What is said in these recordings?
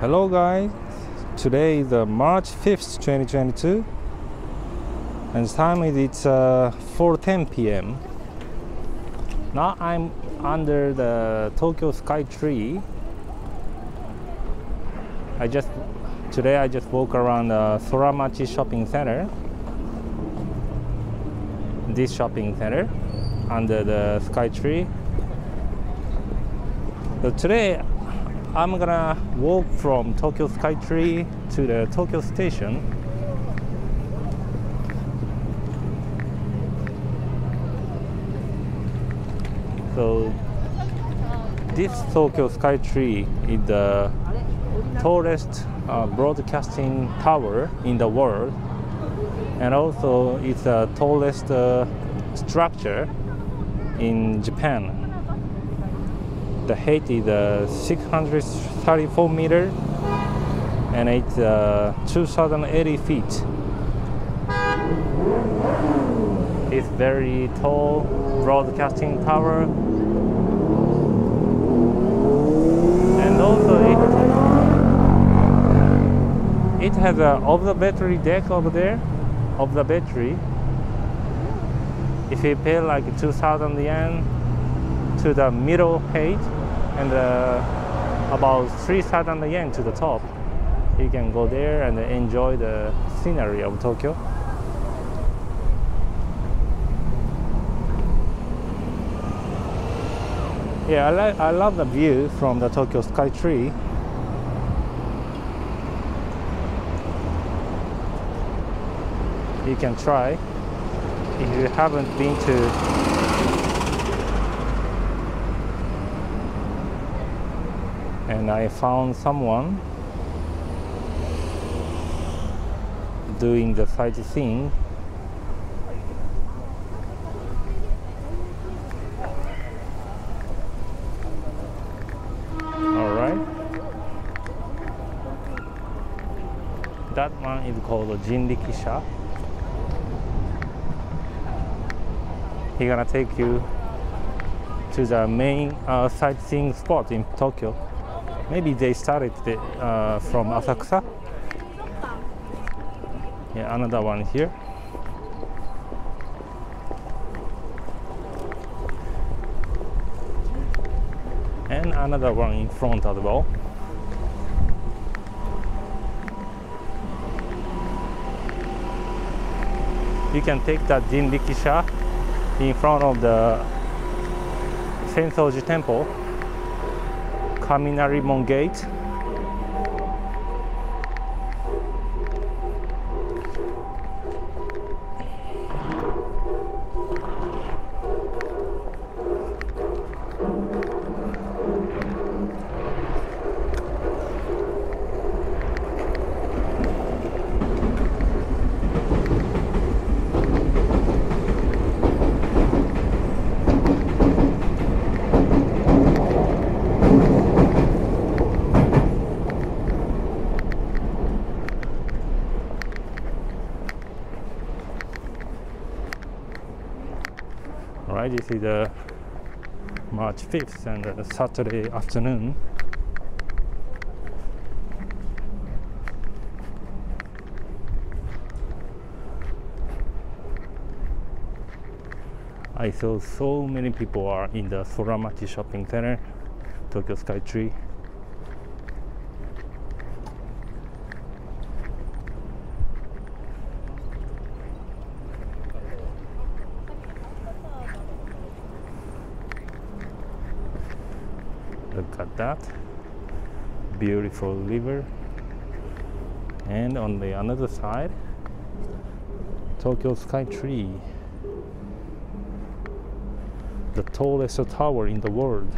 Hello guys, today is March 5th, 2022 and the time is 4:10 p.m. Now I'm under the Tokyo Skytree. I just walk around the Soramachi shopping center, this shopping center under the Skytree. So today I'm gonna walk from Tokyo Skytree to the Tokyo Station. So this Tokyo Skytree is the tallest broadcasting tower in the world, and also it's the tallest structure in Japan. The height is 634 meters and it's 2,080 feet. It's very tall broadcasting tower, and also it has an observatory deck over there. Observatory. If you pay like 2,000 yen to the middle height, and about 3,000 yen to the top, you can go there and enjoy the scenery of Tokyo. Yeah, I love the view from the Tokyo Skytree. You can try if you haven't been to . And I found someone doing the sightseeing. All right. That one is called Jinrikisha. He's gonna take you to the main sightseeing spot in Tokyo. Maybe they started from Asakusa. Yeah, another one here. And another one in front as well. You can take that Jinrikisha in front of the Sensoji Temple, Kaminarimon gate. This is March 5th and Saturday afternoon. I saw so many people are in the Soramachi shopping center, Tokyo Skytree. Look at that beautiful river, and on the another side, Tokyo Skytree, the tallest tower in the world.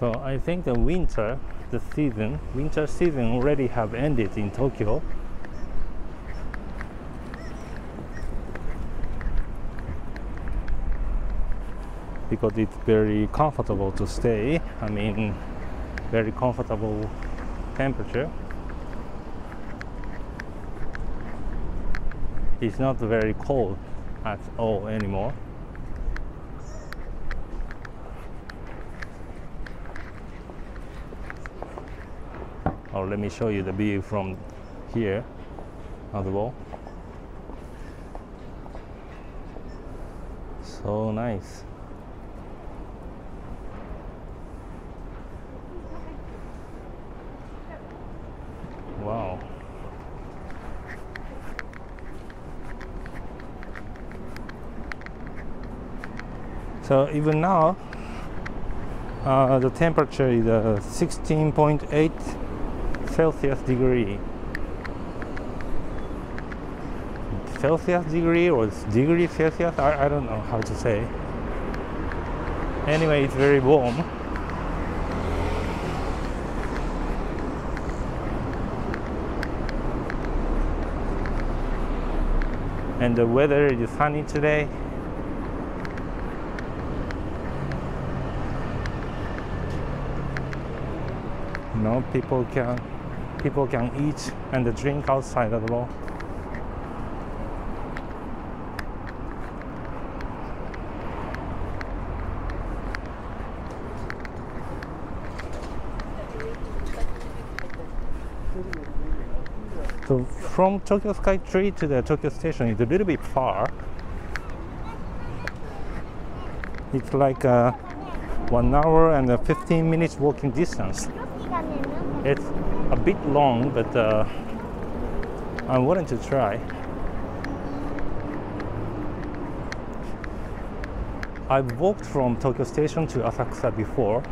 So I think the winter season already have ended in Tokyo. Because it's very comfortable to stay, I mean, very comfortable temperature. It's not very cold at all anymore. Oh, let me show you the view from here as well. So nice. Wow. So even now, the temperature is 16.8 Celsius degree or degree Celsius, I don't know how to say. Anyway, it's very warm. And the weather is sunny today. You know, people can eat and drink outside as well. So from Tokyo Skytree to the Tokyo Station is a little bit far. It's like 1 hour and 15 minutes walking distance. It's a bit long, but I'm willing to try. I've walked from Tokyo Station to Asakusa before.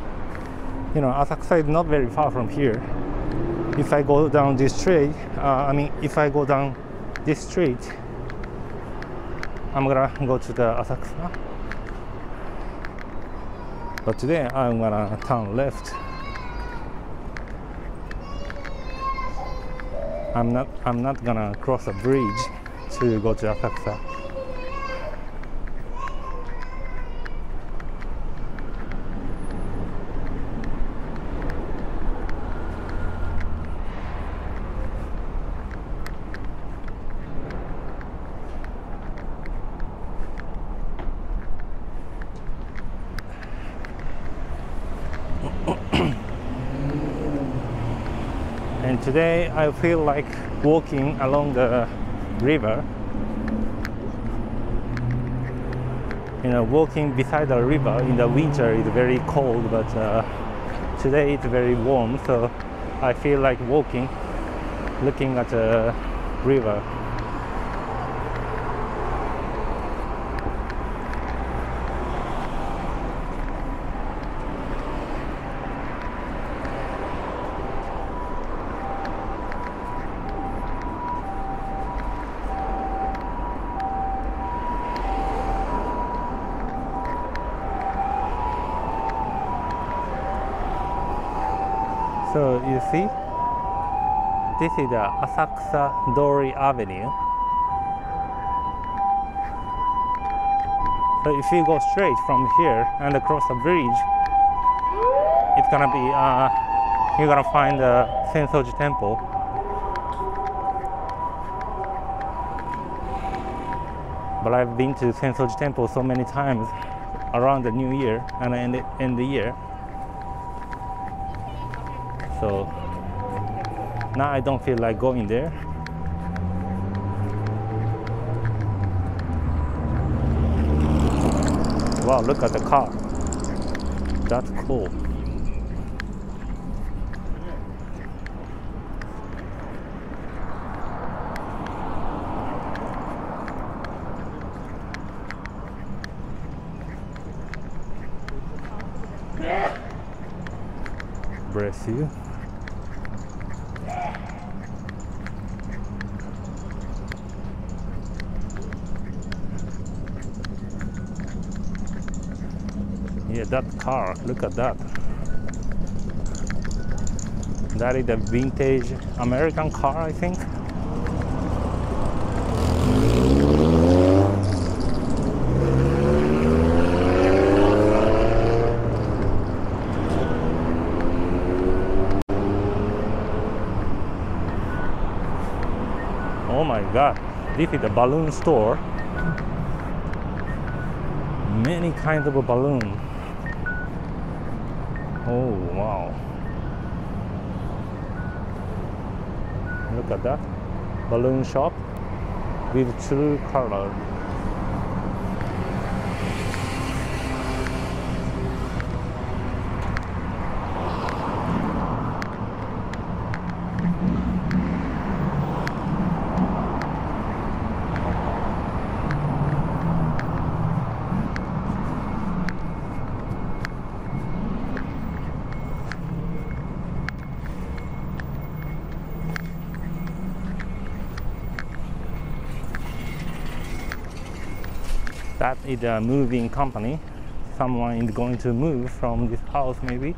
You know, Asakusa is not very far from here. If I go down this street, I'm gonna go to the Asakusa. But today I'm gonna turn left. I'm not gonna cross a bridge to go to Asakusa. And today I feel like walking along the river. You know, walking beside the river in the winter is very cold, but today it's very warm, so I feel like walking, looking at the river. So you see, this is the Asakusa Dori Avenue. So if you go straight from here and across the bridge, it's gonna be you're gonna find the Sensoji Temple. But I've been to Sensoji Temple so many times around the New Year and end the year. So now I don't feel like going there. Wow, look at the car. That's cool. Bless you. That car, look at that. That is a vintage American car, I think. Oh my God, this is a balloon store. Many kinds of a balloon. Oh wow. Look at that. Balloon shop with true color. That is a moving company. Someone is going to move from this house, maybe.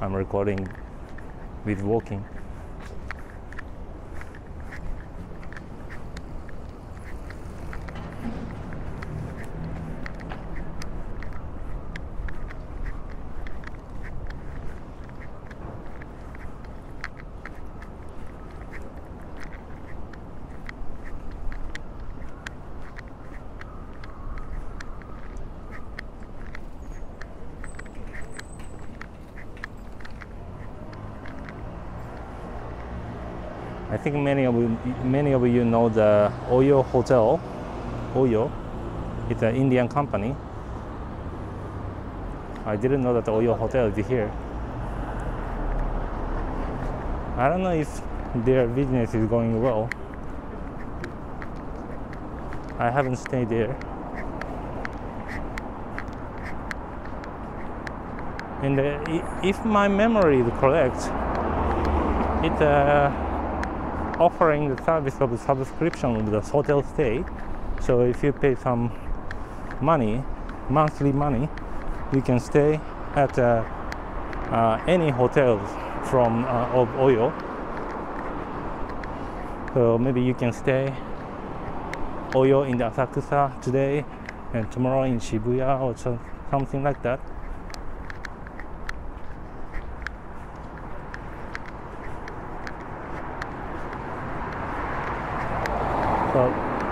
I'm recording with walking. I think many of you know the OYO hotel. OYO, it's an Indian company. I didn't know that the OYO hotel is here. I don't know if their business is going well. I haven't stayed there. And if my memory is correct, it's offering the service of the subscription with the hotel stay. So if you pay some money, monthly money, you can stay at any hotel from of OYO. So maybe you can stay OYO in the Asakusa today and tomorrow in Shibuya or something like that.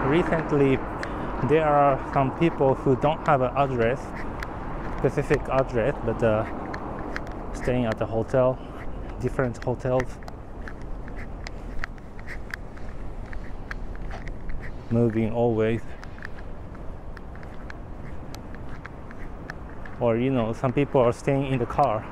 Recently, there are some people who don't have an address, specific address, but staying at a hotel, different hotels, moving always. Or, you know, some people are staying in the car.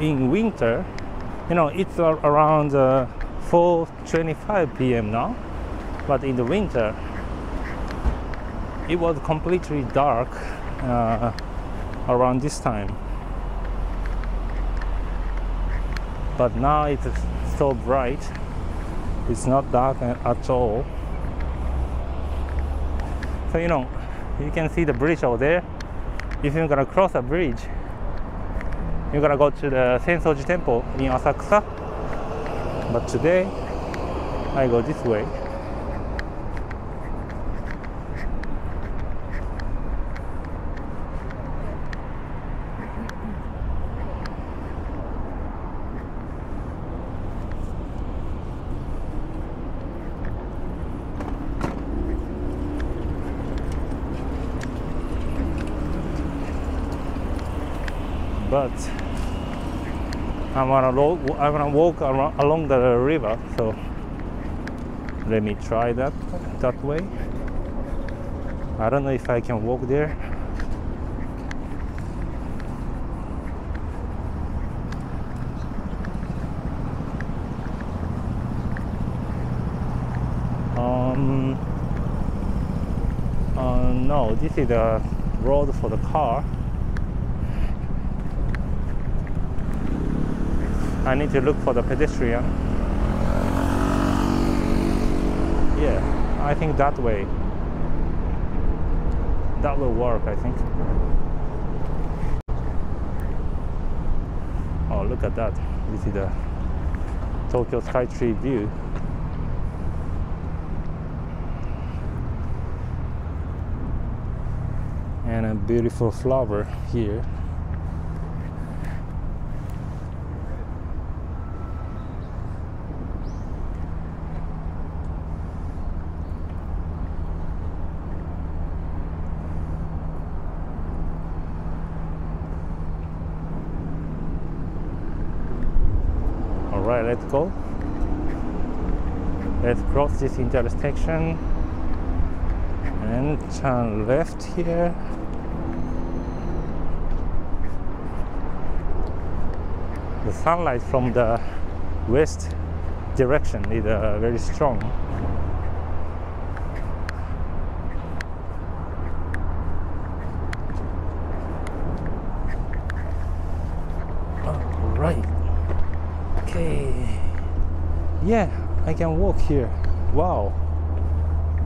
In winter, you know, it's around 4:25 p.m. now, but in the winter it was completely dark around this time, but now it's so bright, it's not dark at all. So, you know, you can see the bridge over there. If you're gonna cross a bridge, you're gonna go to the Sensoji Temple in Asakusa, but today I go this way. But I wanna walk along the river, so let me try that way. I don't know if I can walk there. No, this is the road for the car. I need to look for the pedestrian. Yeah, I think that way. That will work, I think. Oh, look at that. This is the Tokyo Skytree view. And a beautiful flower here. Alright, let's go. Let's cross this intersection and turn left here. The sunlight from the west direction is very strong. All right. Okay. Yeah, I can walk here. Wow,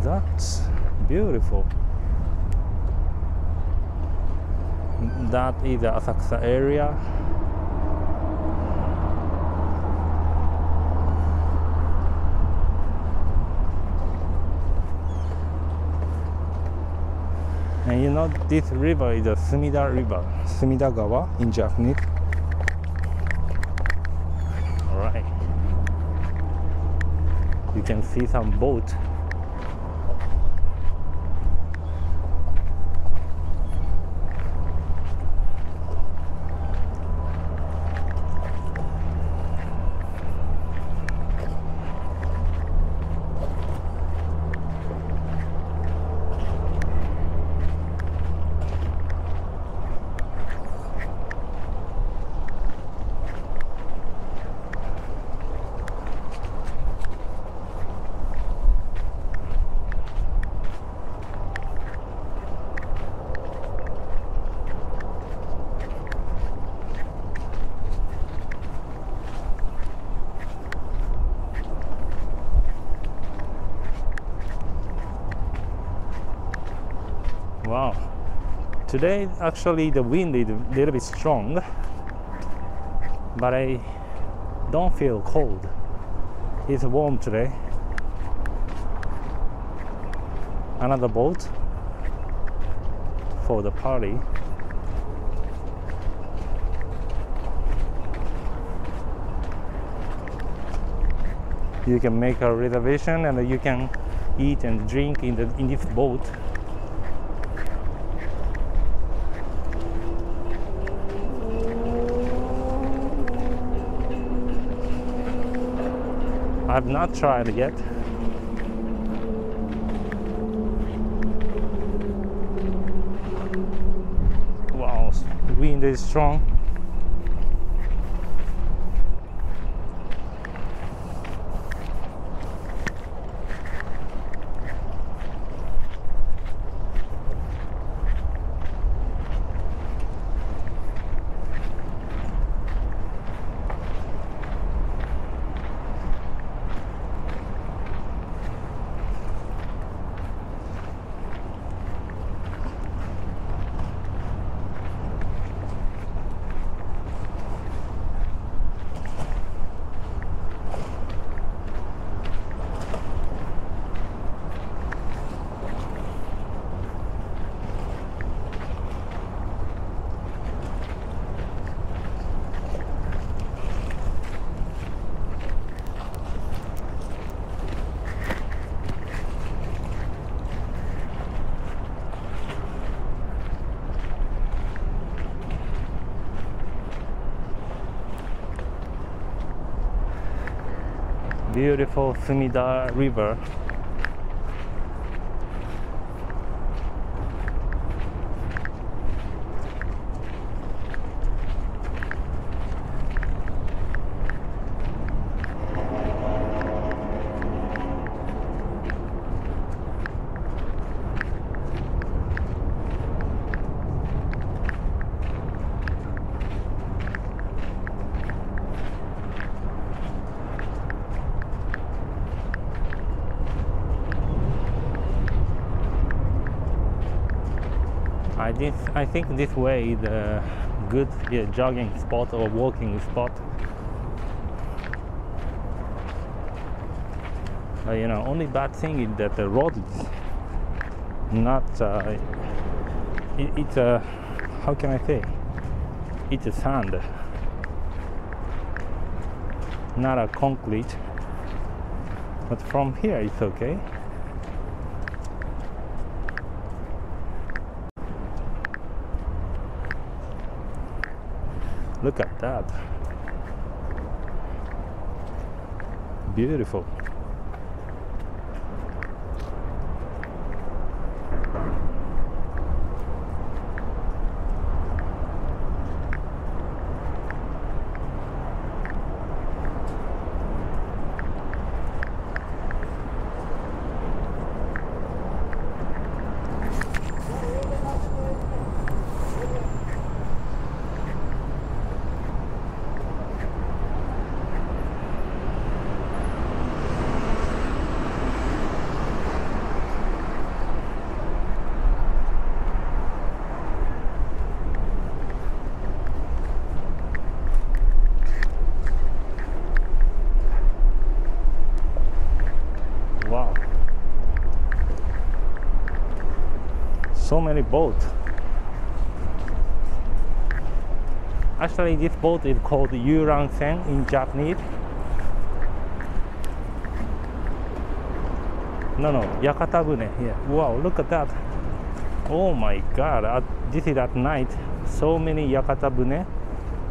that's beautiful. That is the Asakusa area. And you know, this river is the Sumida River, Sumidagawa in Japanese. Alright. You can see some boat. Wow, today actually the wind is a little bit strong, but I don't feel cold. It's warm today. Another boat for the party. You can make a reservation and you can eat and drink in this boat. I've not tried it yet. Wow, wind is strong. beautiful Sumida River. I think this way is a good jogging spot or walking spot. But, you know, only bad thing is that the road is not. How can I say? It's a sand, not a concrete. But from here, it's okay. Look at that. Beautiful. So many boats. Actually, this boat is called Yuransen in Japanese. No, Yakatabune. Yeah. Wow, look at that. Oh my God! This is at night. So many Yakatabune.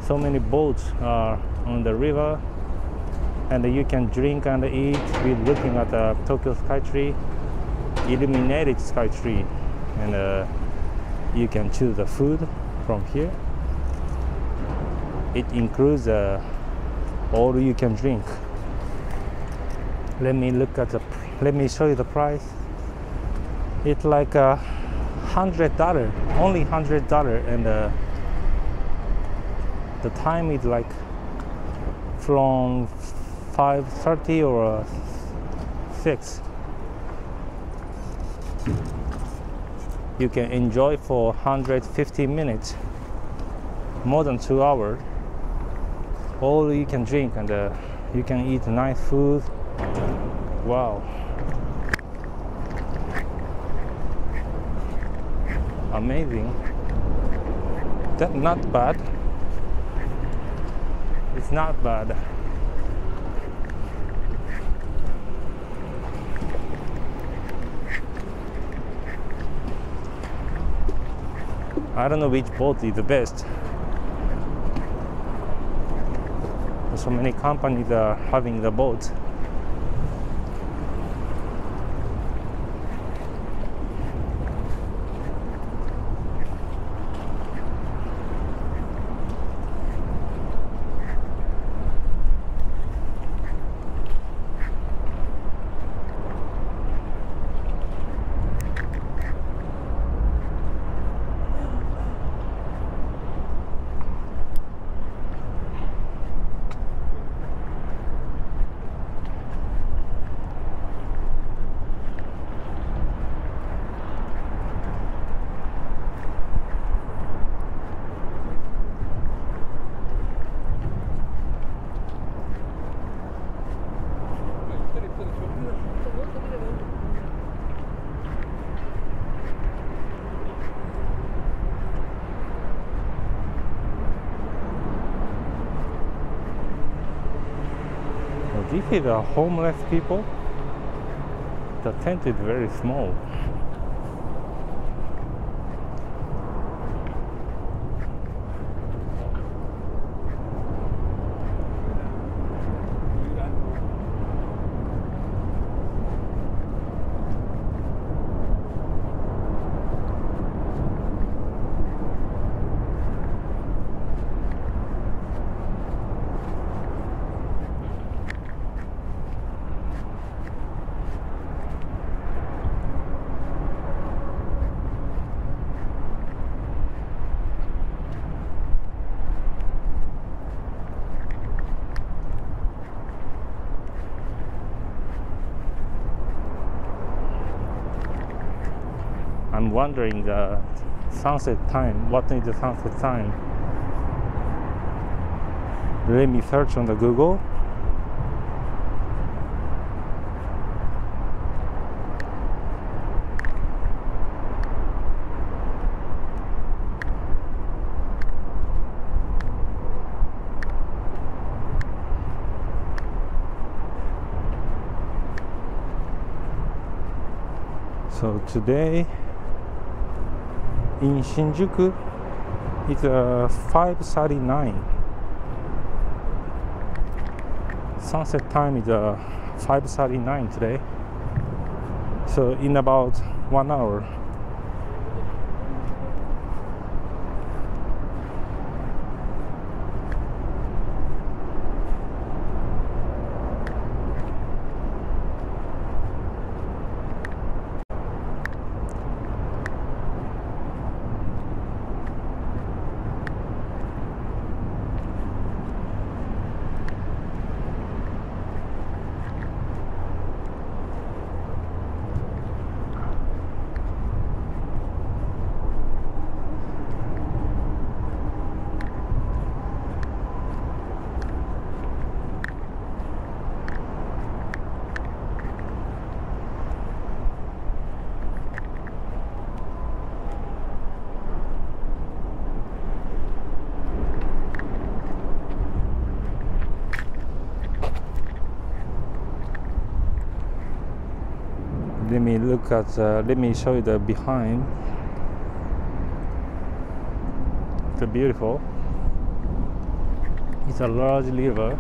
So many boats are on the river, and you can drink and eat with looking at the Tokyo Skytree, illuminated Skytree. And you can choose the food from here. It includes all you can drink. Let me show you the price. It's like $100, only $100, and the time is like from 5:30 or 6. You can enjoy for 150 minutes, more than 2 hours. All you can drink and you can eat nice food. Wow, amazing. That's not bad. It's not bad. I don't know which boat is the best. So many companies are having the boats. See the homeless people. The tent is very small. I'm wondering sunset time, what is the sunset time? Let me search on the Google. So today in Shinjuku it's 5:39. Sunset time is 5:39 today. So in about 1 hour. Let me look at, let me show you the behind. It's beautiful. It's a large river.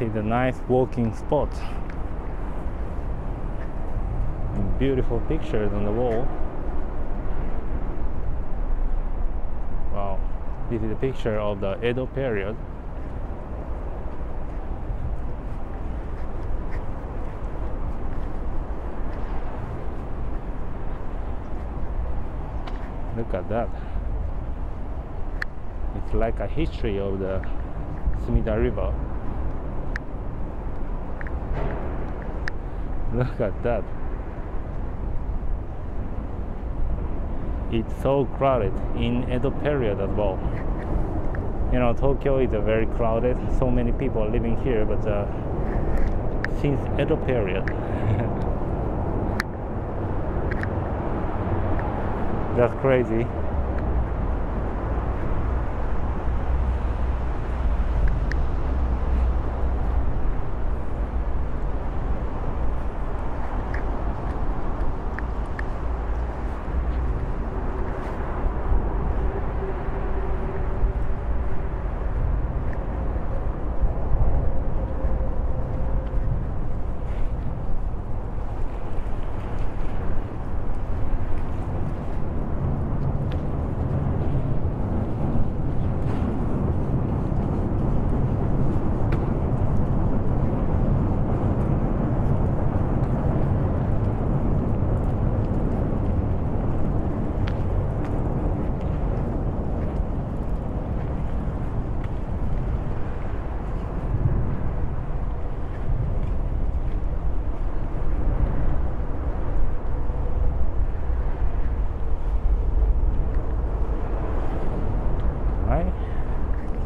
This is a nice walking spot. Beautiful pictures on the wall. Wow, this is a picture of the Edo period. Look at that. It's like a history of the Sumida River. Look at that. It's so crowded in Edo period as well. You know, Tokyo is very crowded. So many people are living here, but since Edo period. That's crazy.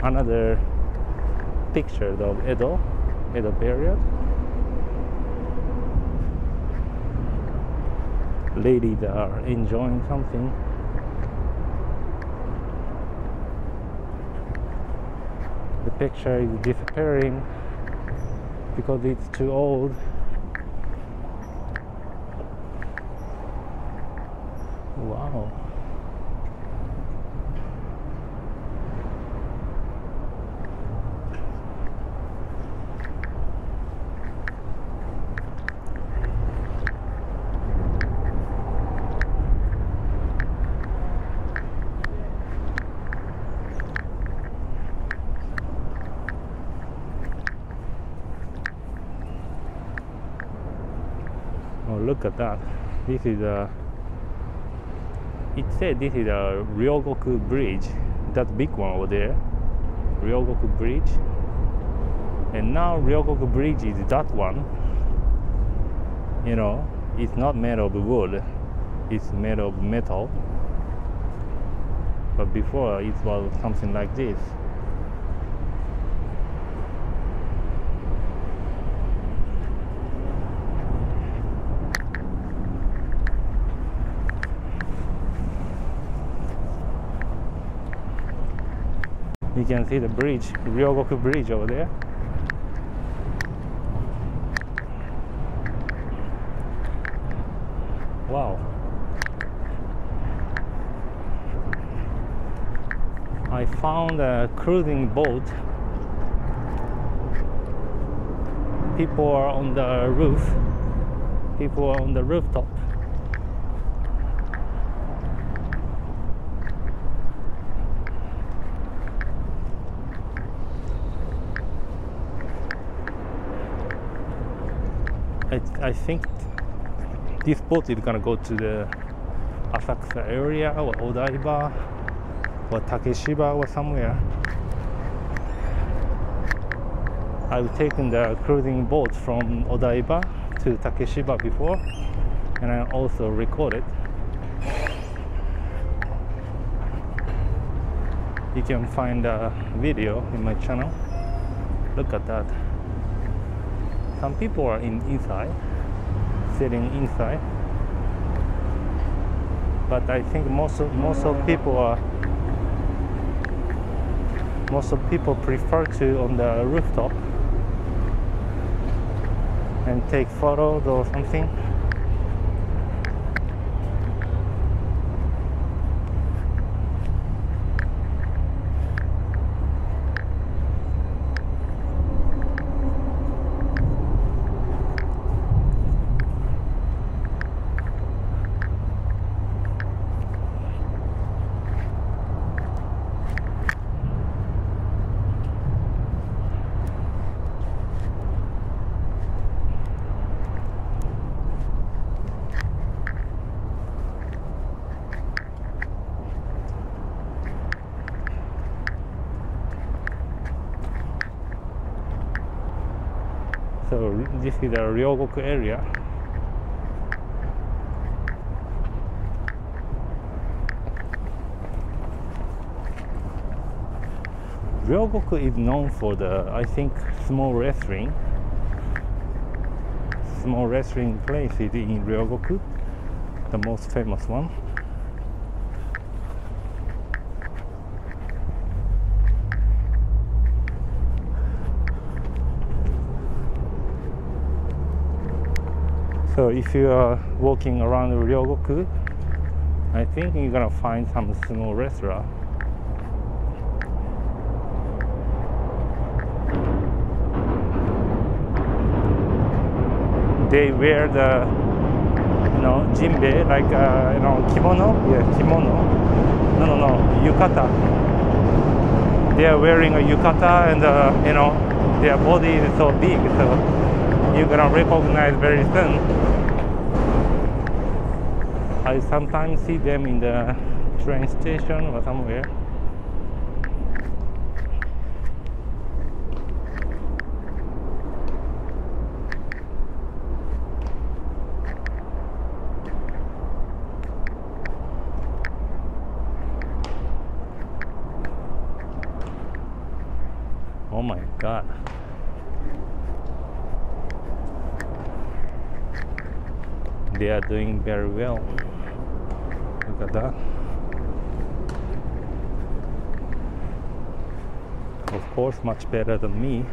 Another picture of Edo Edo period. Ladies are enjoying something. The picture is disappearing because it's too old. Wow. Look at that. This is a, it said this is a Ryogoku bridge, that big one over there, Ryogoku bridge, and now Ryogoku bridge is that one, you know. It's not made of wood, it's made of metal, but before it was something like this. You can see the bridge, Ryogoku bridge over there. Wow. I found a cruising boat. People are on the roof. People are on the rooftop. I think this boat is gonna go to the Asakusa area or Odaiba or Takeshiba or somewhere. I've taken the cruising boat from Odaiba to Takeshiba before, and I also recorded. You can find a video in my channel. Look at that. Some people are inside, sitting inside, but I think most of people prefer to on the rooftop and take photos or something. So this is the Ryogoku area. Ryogoku is known for the, I think, small wrestling. Small wrestling place is in Ryogoku, the most famous one. So if you are walking around Ryogoku, I think you're gonna find some small restaurant. They wear the, you know, jinbei, like you know, kimono. Yeah, kimono. No, yukata. They are wearing a yukata, and you know, their body is so big, so you're gonna recognize very soon. I sometimes see them in the train station or somewhere. Oh my god. they are doing very well. Look at that. Of course, much better than me.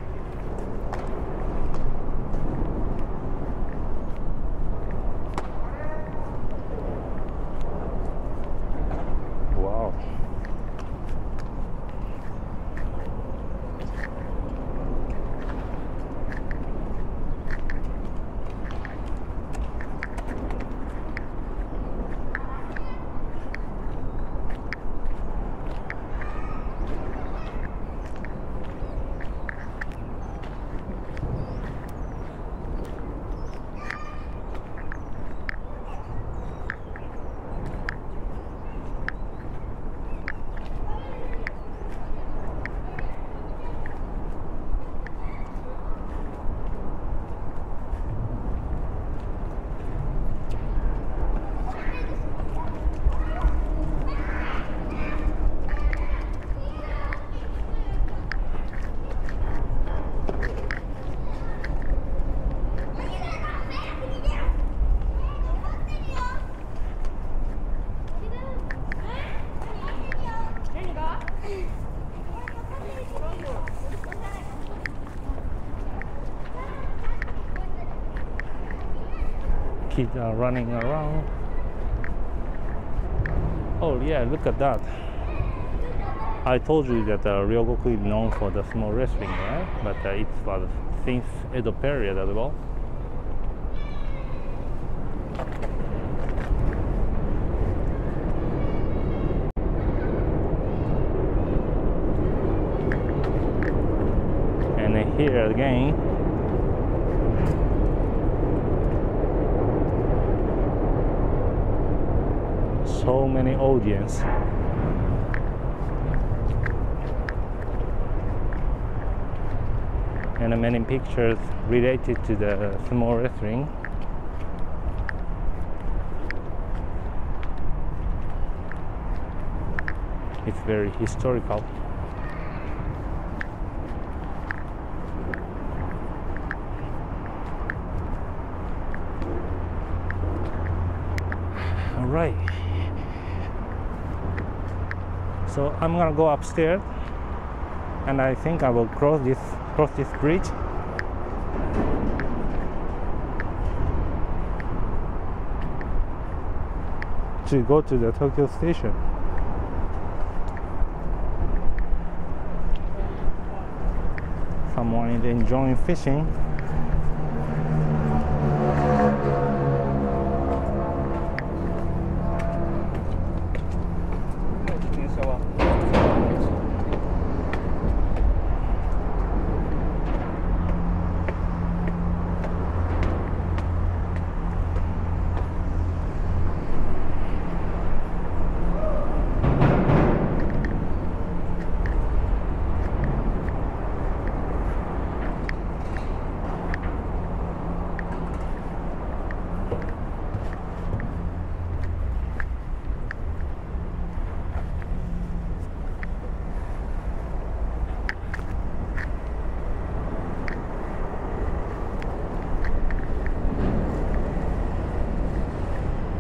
Kids are running around. Oh yeah, look at that. I told you that Ryogoku is known for the sumo wrestling, right? But it was since Edo period as well. And here again, so many audience. And many pictures related to the sumo wrestling. It's very historical. All right. So I'm gonna go upstairs, and I think I will cross this bridge. To go to the Tokyo Station. Someone is enjoying fishing.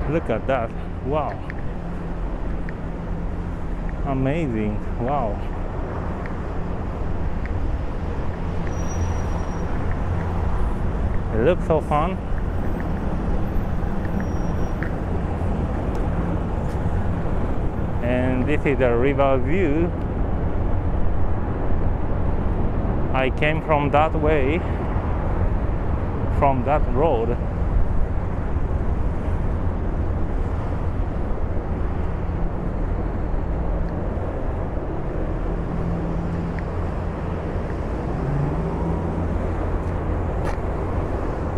Look at that. Wow. Amazing. Wow. It looks so fun. And this is a river view. I came from that way, from that road.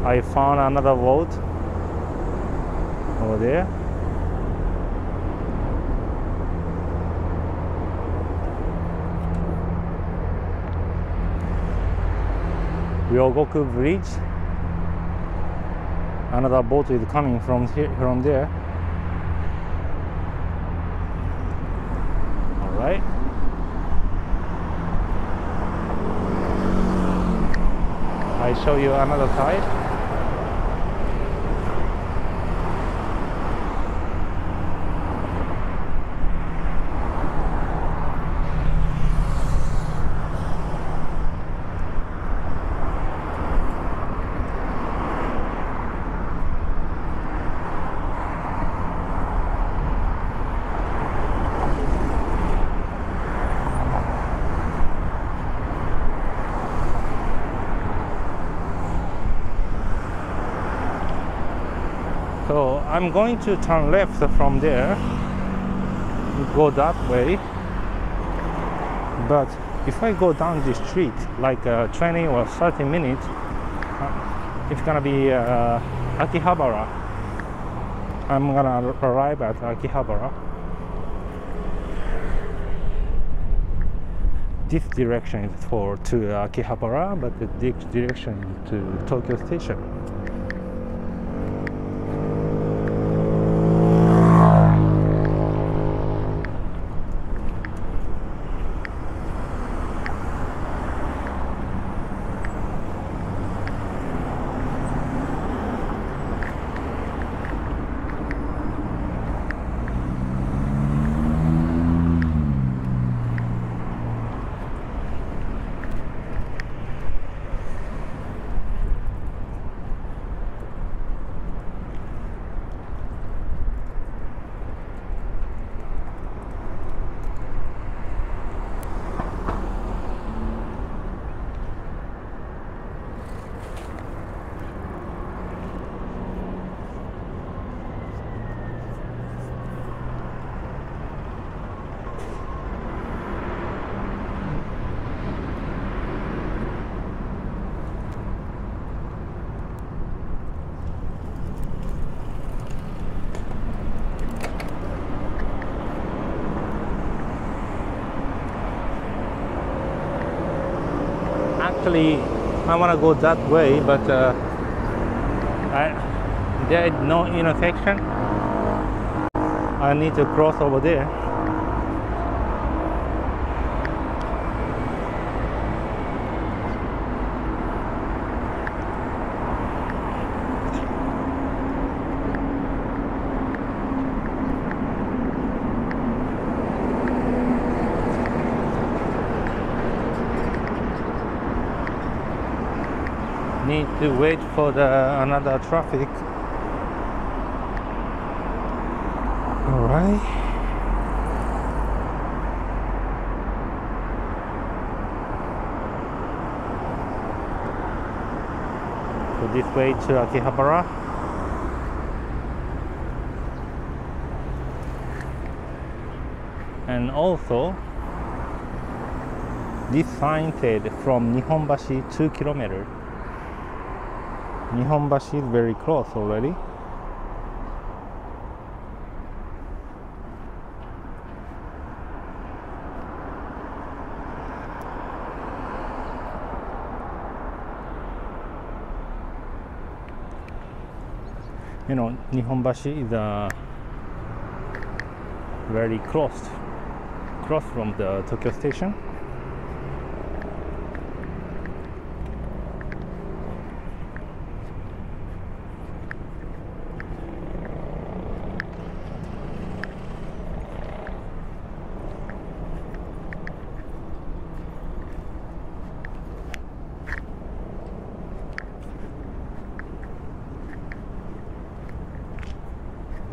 I found another boat over there. Ryogoku Bridge. Another boat is coming from here, from there. All right. I show you another side. I'm going to turn left from there, go that way. But if I go down this street like 20 or 30 minutes, it's gonna be Akihabara. I'm gonna arrive at Akihabara. This direction is to Akihabara, but this direction is to Tokyo Station. I want to go that way, but there is no intersection. I need to cross over there. To wait for the another traffic. All right. So this way to Akihabara. And also this sign said from Nihonbashi 2 kilometers. Nihonbashi is very close already. You know, Nihonbashi is very close from the Tokyo Station.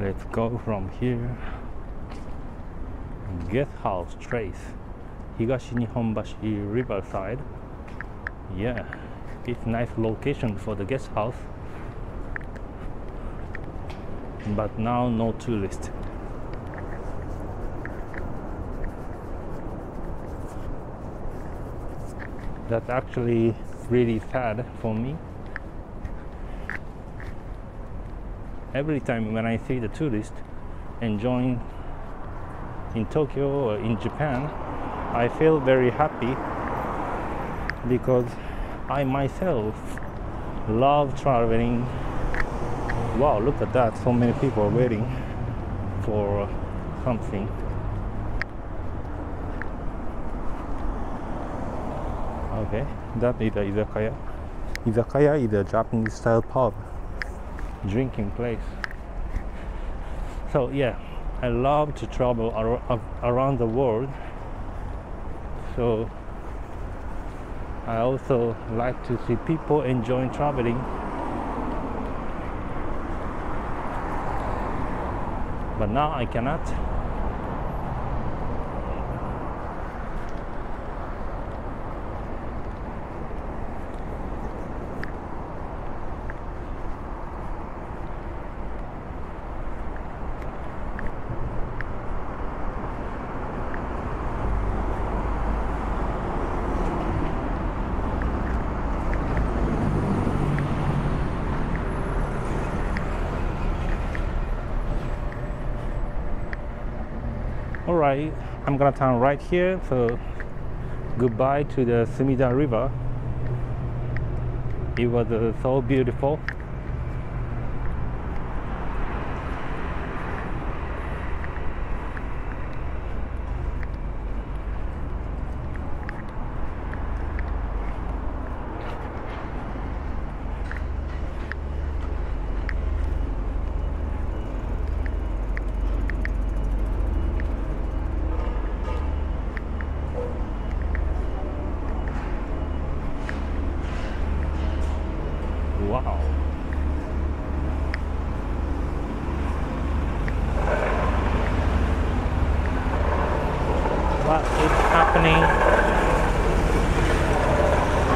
Let's go from here. Guest house trace, Higashi Nihonbashi Riverside. Yeah, it's nice location for the guest house. But now no tourists. That's actually really sad for me. Every time when I see the tourists enjoying in Tokyo or in Japan, I feel very happy because I myself love traveling. Wow, look at that, so many people are waiting for something. Okay, that is the izakaya. Izakaya is a Japanese style pub, drinking place. So yeah, I love to travel around the world, so I also like to see people enjoying traveling. But now I cannot. right, I'm gonna turn right here, so goodbye to the Sumida River. It was so beautiful.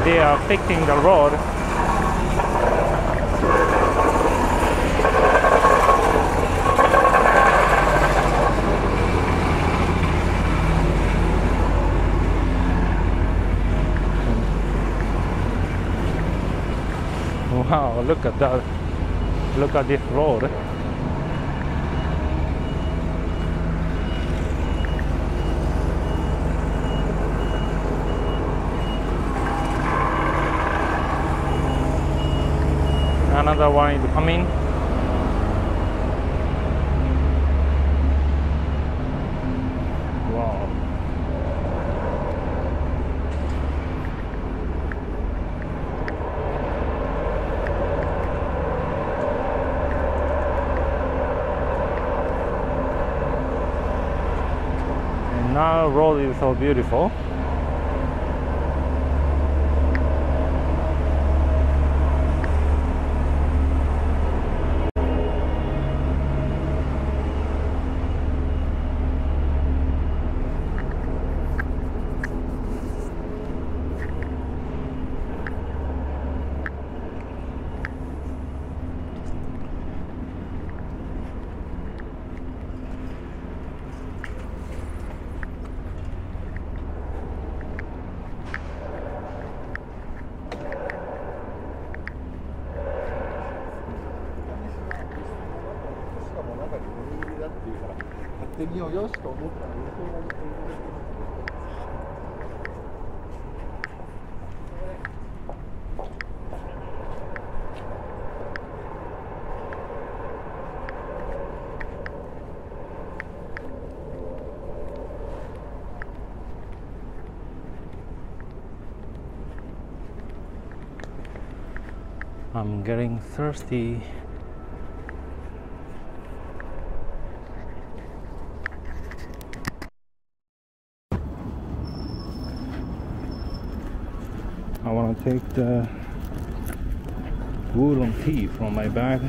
They are fixing the road. Wow, look at that. Look at this road. Another one is coming. Wow. And now road is so beautiful. I'm getting thirsty. I want to take the woolen tea from my bag.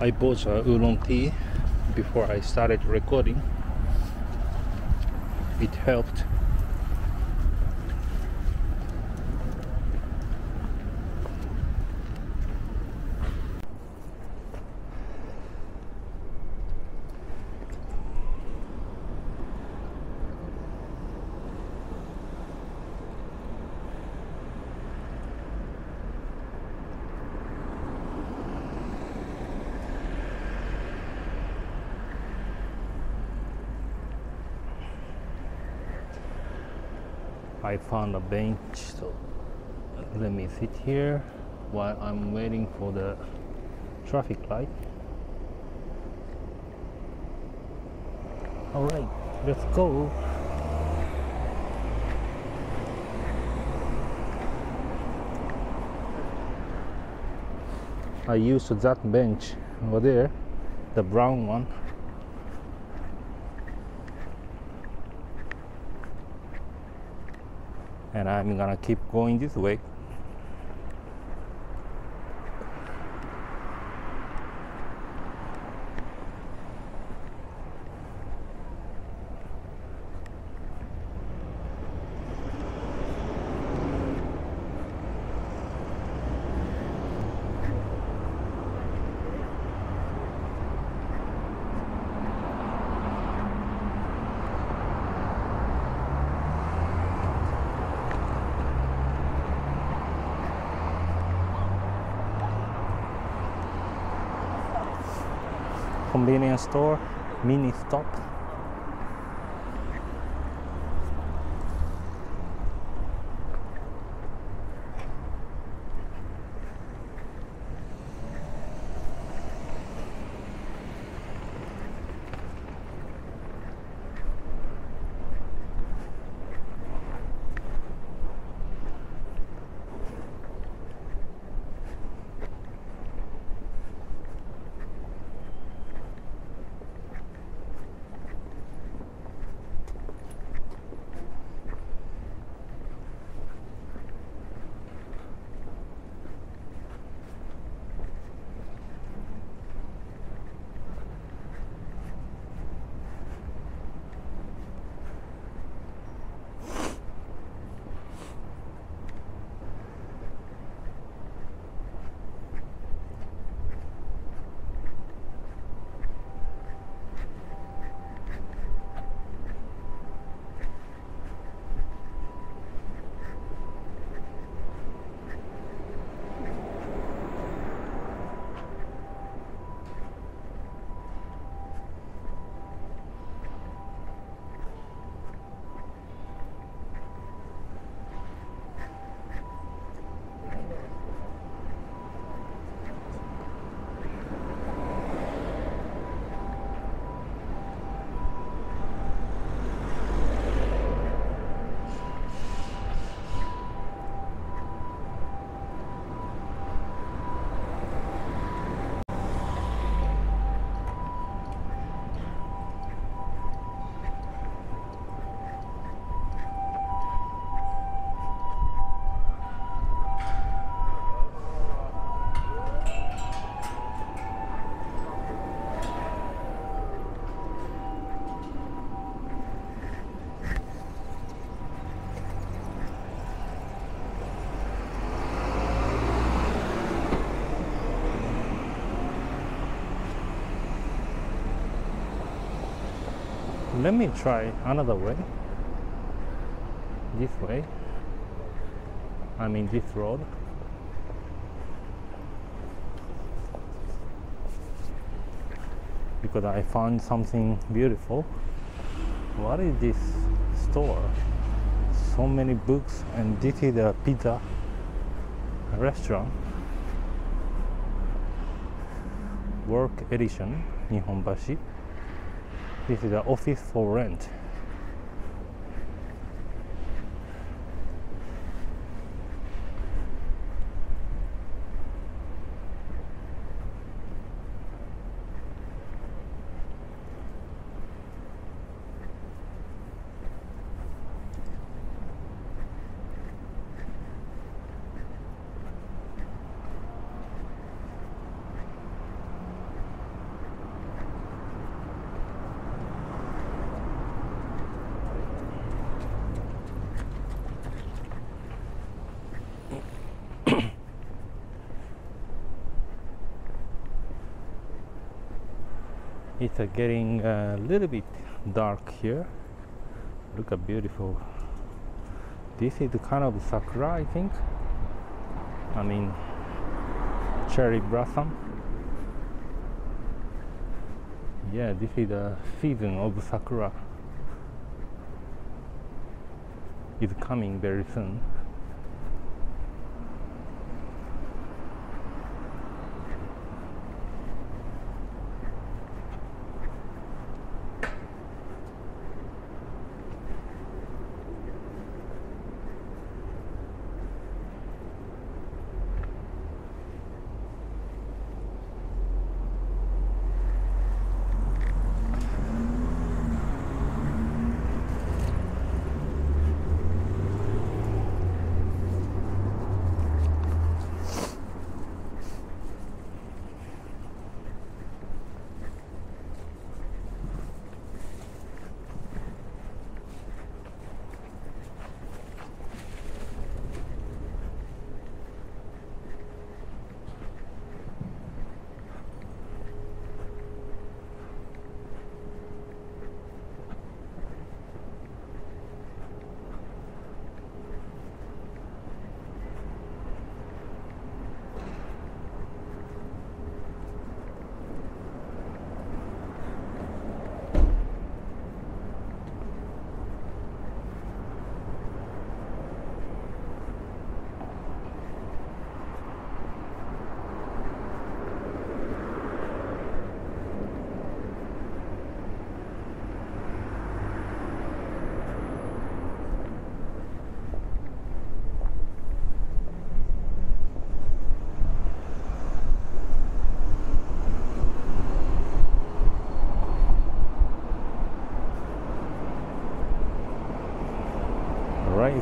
I bought a oolong tea before I started recording. It helped. I found a bench, so let me sit here while I'm waiting for the traffic light. All right, let's go. I used that bench over there, the brown one. and I'm gonna keep going this way. Convenience store, mini stop. Let me try another way, this way, I mean this road. Because I found something beautiful. What is this store? So many books, and this is a pizza restaurant. Work edition, Nihonbashi. This is an office for rent. It's getting a little bit dark here. Look at beautiful. This is kind of sakura, I think. I mean, cherry blossom. Yeah, this is the season of sakura. It's coming very soon.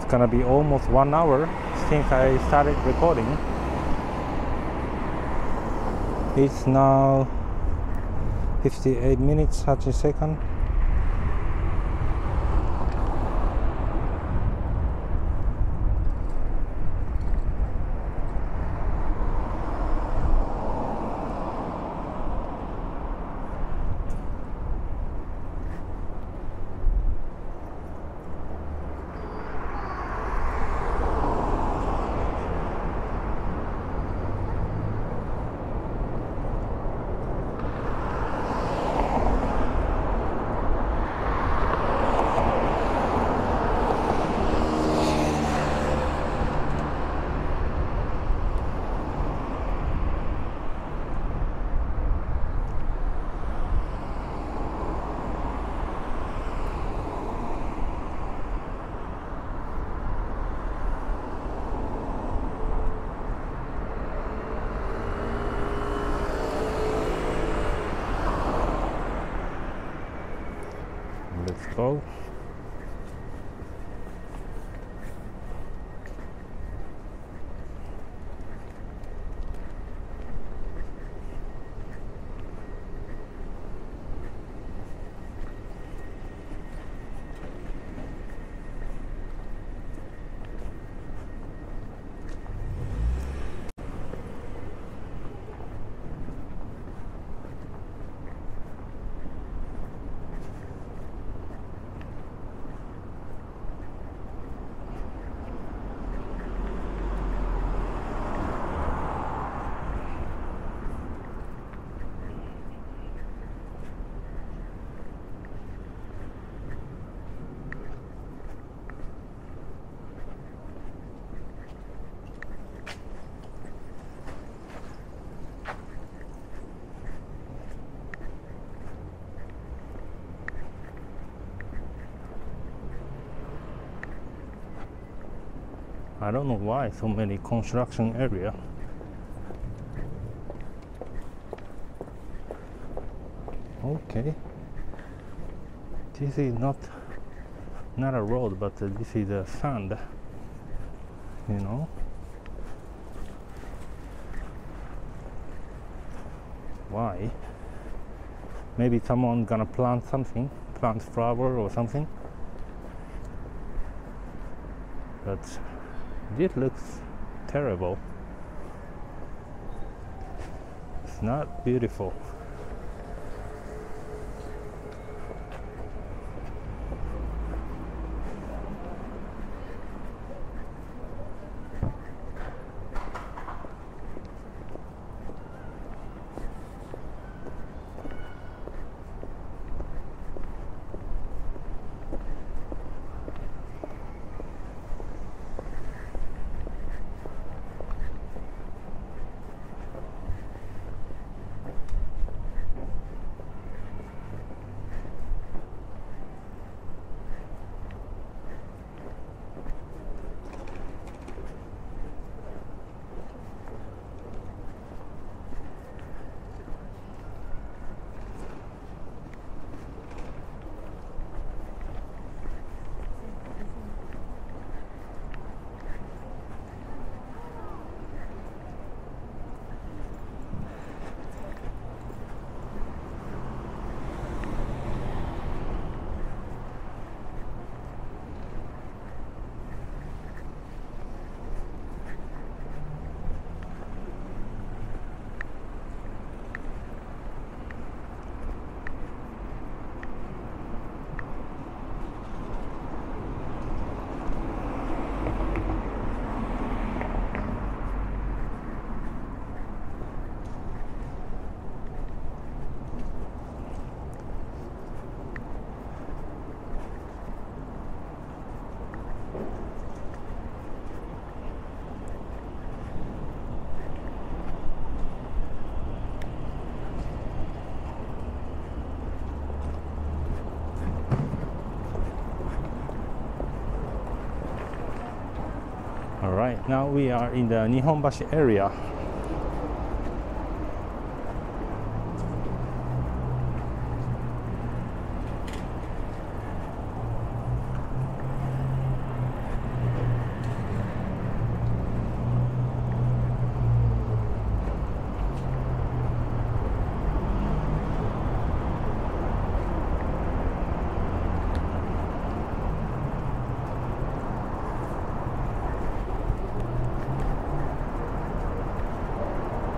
It's gonna be almost 1 hour since I started recording. It's now 58 minutes 30 seconds. Go. I don't know why so many construction area. Okay, this is not a road, but this is a sand, you know. Why? Maybe someone gonna plant something, plant flower or something. But this looks terrible. It's not beautiful. Right now we are in the Nihonbashi area.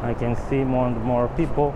I can see more and more people.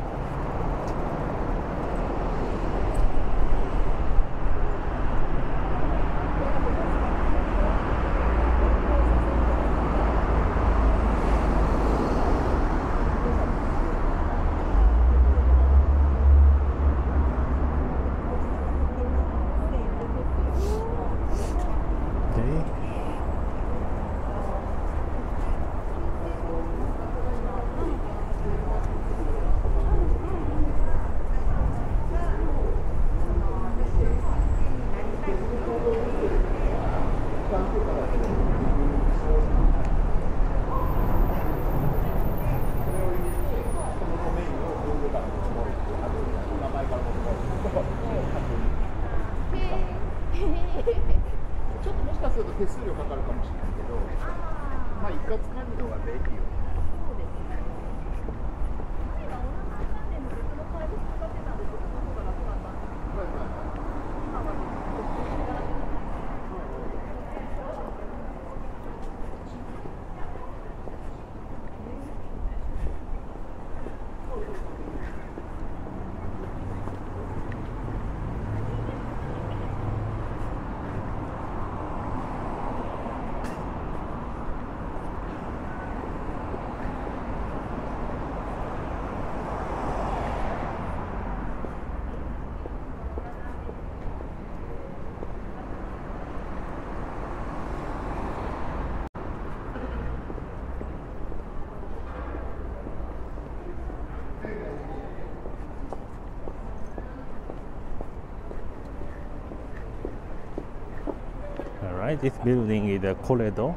This building is a Coredo.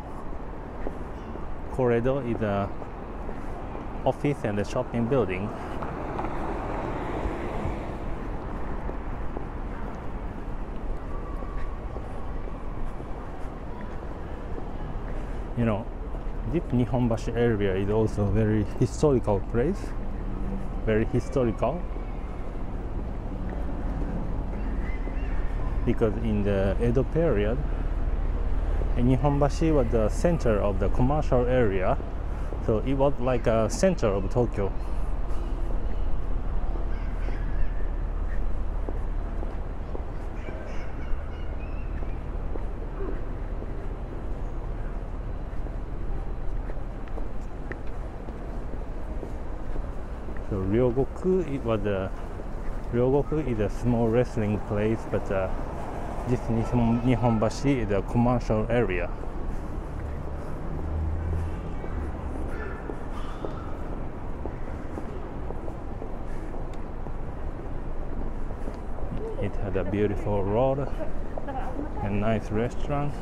Coredo is a office and a shopping building. You know, this Nihonbashi area is also a very historical place, very historical. Because in the Edo period, Nihonbashi was the center of the commercial area, so it was like a center of Tokyo. So Ryogoku is a small wrestling place, but this Nihonbashi is a commercial area. It had a beautiful road and nice restaurant.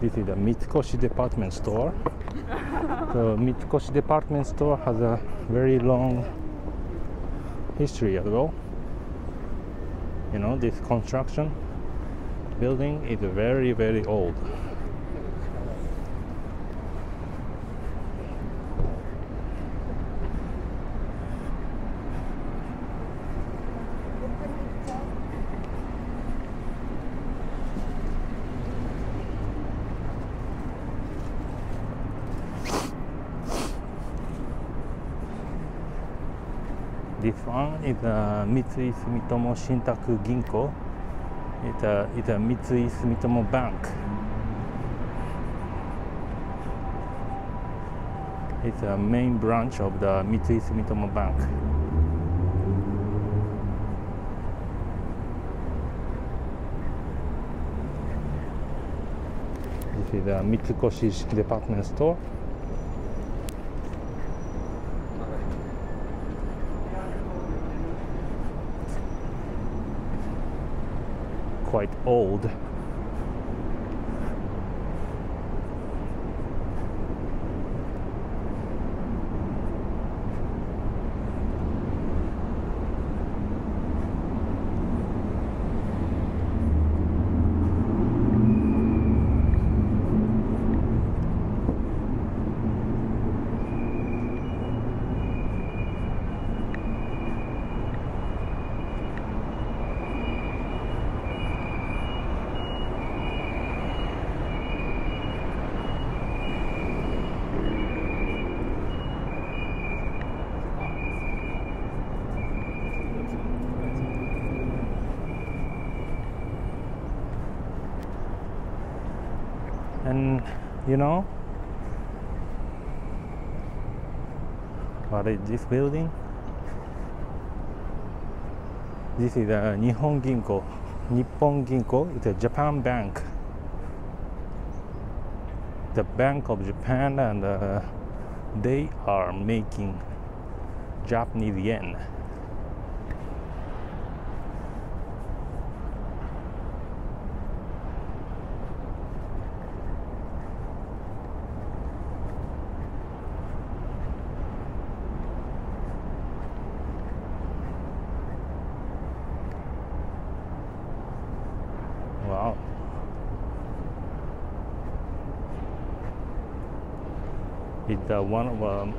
This is a Mitsukoshi department store. The Mitsukoshi department store has a very long history ago. You know, this construction building is very, very old. This one is a Mitsui Sumitomo Shintaku Ginko. It's a Mitsui Sumitomo Bank. It's a main branch of the Mitsui Sumitomo Bank. This is a Mitsukoshi department store. Quite old. and you know what is this building? This is a Nippon Ginko. It's a Japan bank, the Bank of Japan, and they are making Japanese yen. Wow. It's one of the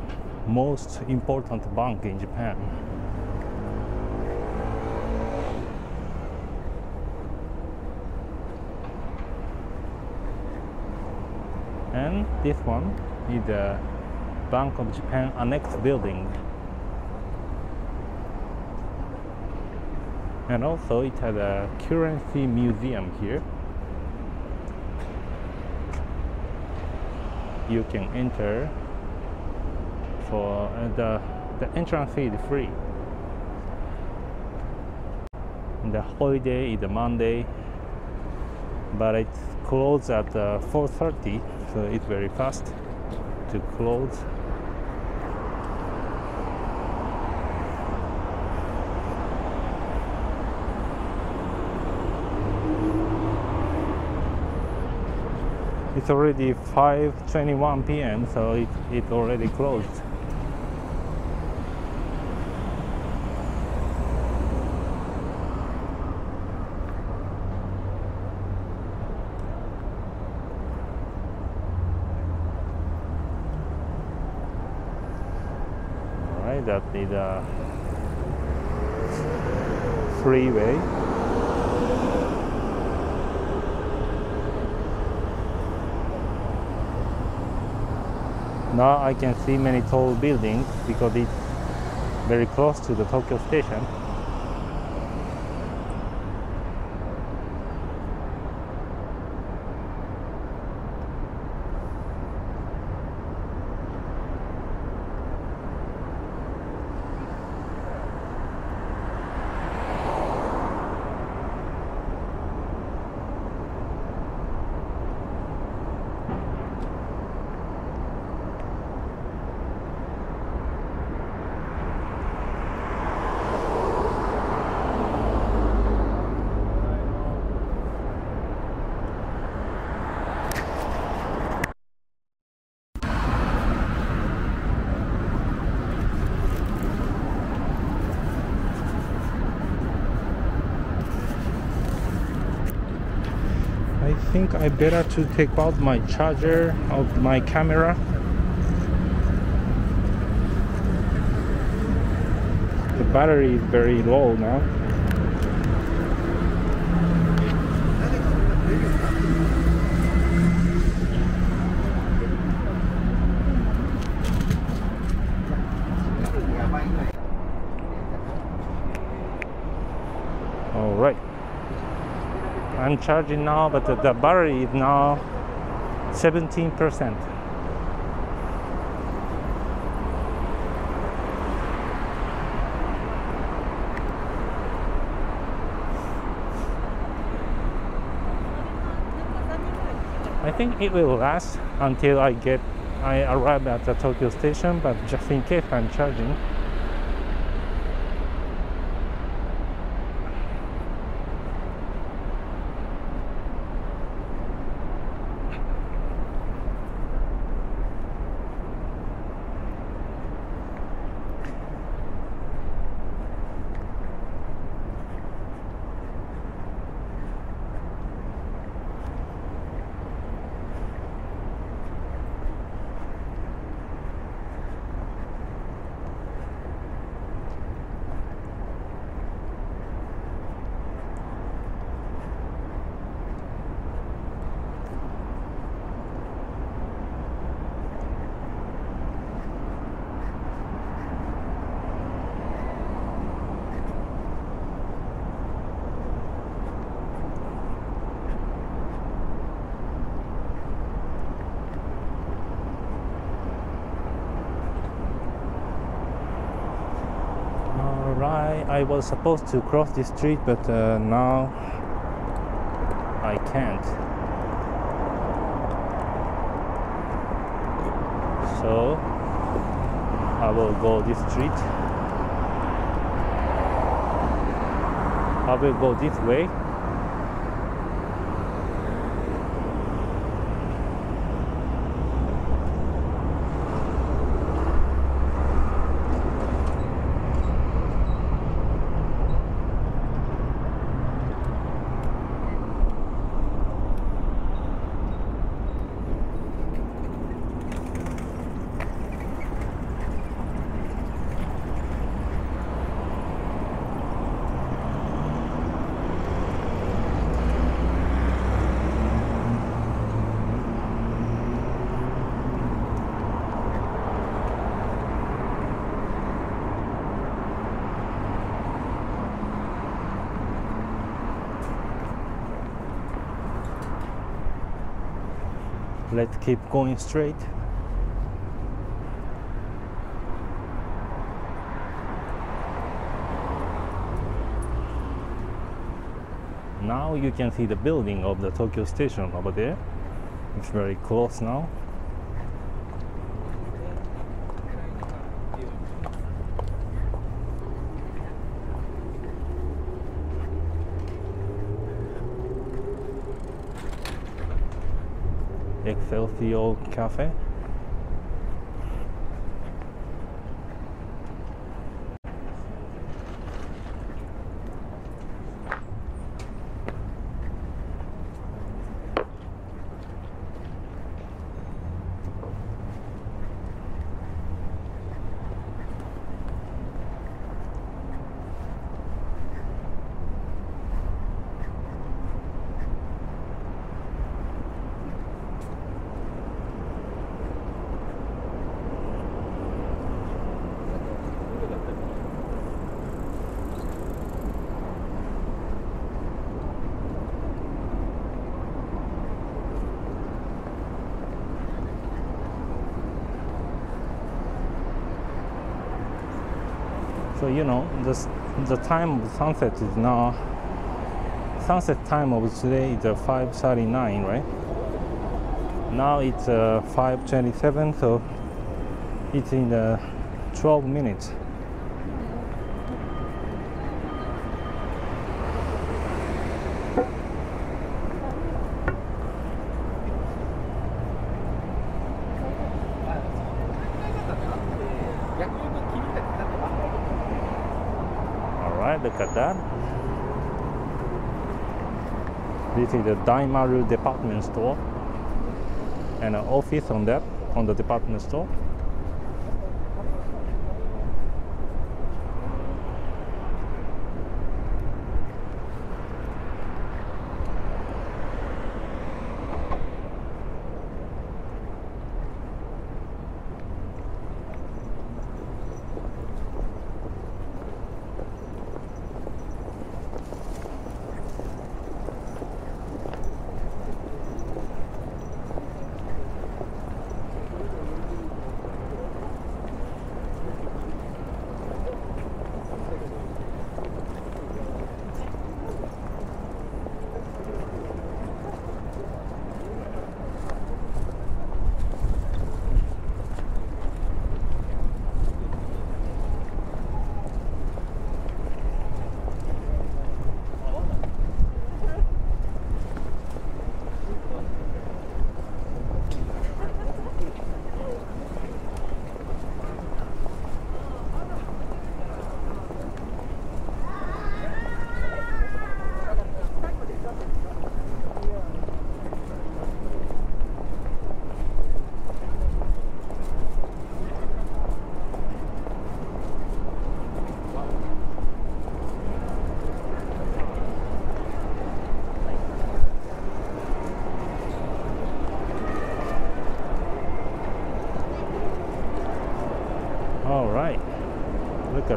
most important banks in Japan. And this one is the Bank of Japan Annex building. And also it has a currency museum here. You can enter for the entrance fee is free. The holiday is Monday, but it's closed at 4:30, so it's very fast to close. It's already 5:21 p.m. so it's already closed. All right, that is a freeway. Now I can see many tall buildings because it's very close to the Tokyo Station. I think I better to take out my charger of my camera . The battery is very low now . All right, I'm charging now, but the battery is now 17%. I think it will last until I arrive at the Tokyo Station, but just in case I'm charging. I was supposed to cross this street, but now I can't. So I will go this street. I will go this way. Let's keep going straight. Now you can see the building of the Tokyo Station over there. It's very close now. The old cafe. So you know, the time of sunset is now, sunset time of today is 5:39, right? Now it's 5:27, so it's in the 12 minutes. This is the Daimaru department store and an office on that, on the department store.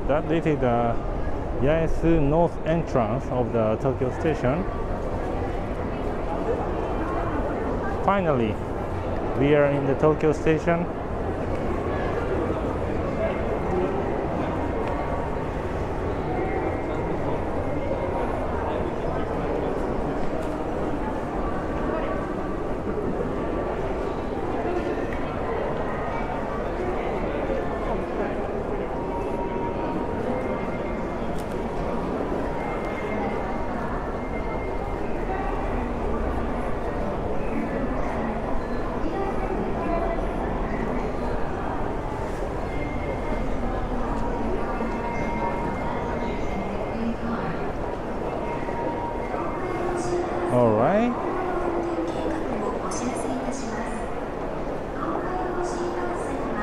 That this is the Yaesu north entrance of the Tokyo Station. Finally, we are in the Tokyo Station.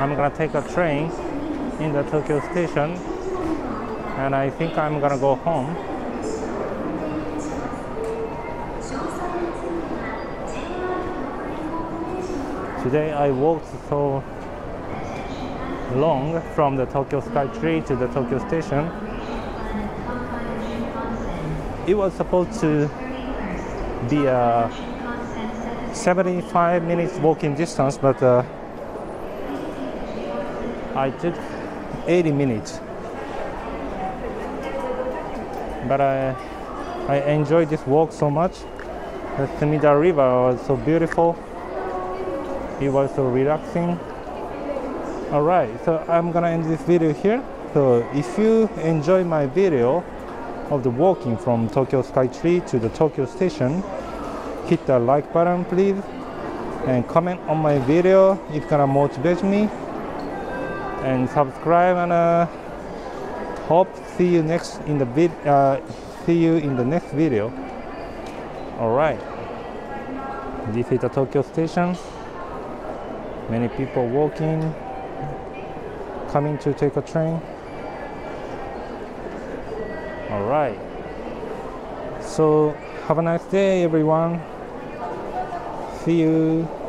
I'm gonna take a train in the Tokyo Station, and I think I'm gonna go home. Today I walked so long from the Tokyo Skytree to the Tokyo Station. It was supposed to be a 75 minutes walking distance, but I took 80 minutes. But I enjoyed this walk so much. The Sumida River was so beautiful. It was so relaxing. Alright, so I'm gonna end this video here. So if you enjoy my video of the walking from Tokyo Skytree to the Tokyo Station, hit the like button please, and comment on my video. It's gonna motivate me. And subscribe, and hope see you in the next video. Alright, this is the Tokyo Station. Many people walking, coming to take a train. Alright, so have a nice day everyone. See you.